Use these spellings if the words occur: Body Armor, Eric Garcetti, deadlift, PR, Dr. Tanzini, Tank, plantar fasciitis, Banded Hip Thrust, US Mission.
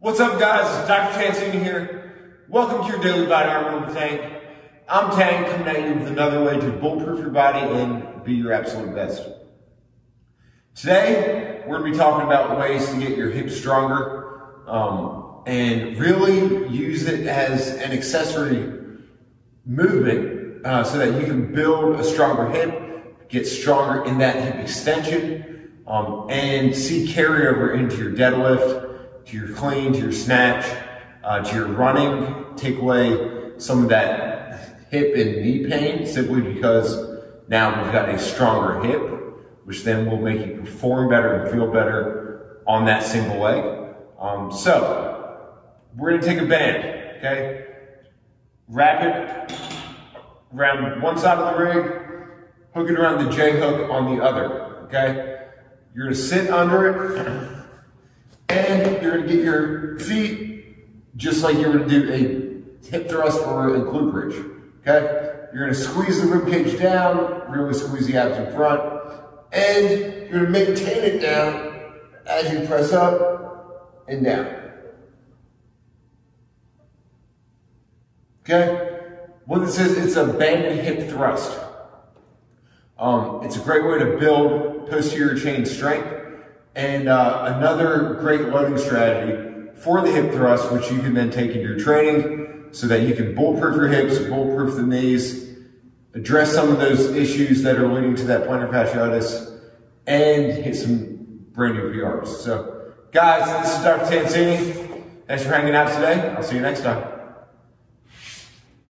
What's up, guys? It's Dr. Tanzini here. Welcome to your daily Body Armor By Tank. I'm Tank, coming at you with another way to bulletproof your body and be your absolute best. Today, we're going to be talking about ways to get your hips stronger and really use it as an accessory movement so that you can build a stronger hip, get stronger in that hip extension, and see carryover into your deadlift, to your clean, to your snatch, to your running. Take away some of that hip and knee pain simply because now we've got a stronger hip, which then will make you perform better and feel better on that single leg. So we're gonna take a band, okay? Wrap it around one side of the rig, hook it around the J hook on the other, okay? You're gonna sit under it and you're gonna get your feet just like you're gonna do a hip thrust or a glute bridge, okay? You're gonna squeeze the rib cage down, really squeeze the abs in front, and you're gonna maintain it down as you press up and down. Okay? What this is, it's a banded hip thrust. It's a great way to build posterior chain strength, and another great loading strategy for the hip thrust, which you can then take into your training so that you can bulletproof your hips, bulletproof the knees, address some of those issues that are leading to that plantar fasciitis, and hit some brand new PRs. So guys, this is Dr. Tanzini. Thanks for hanging out today. I'll see you next time.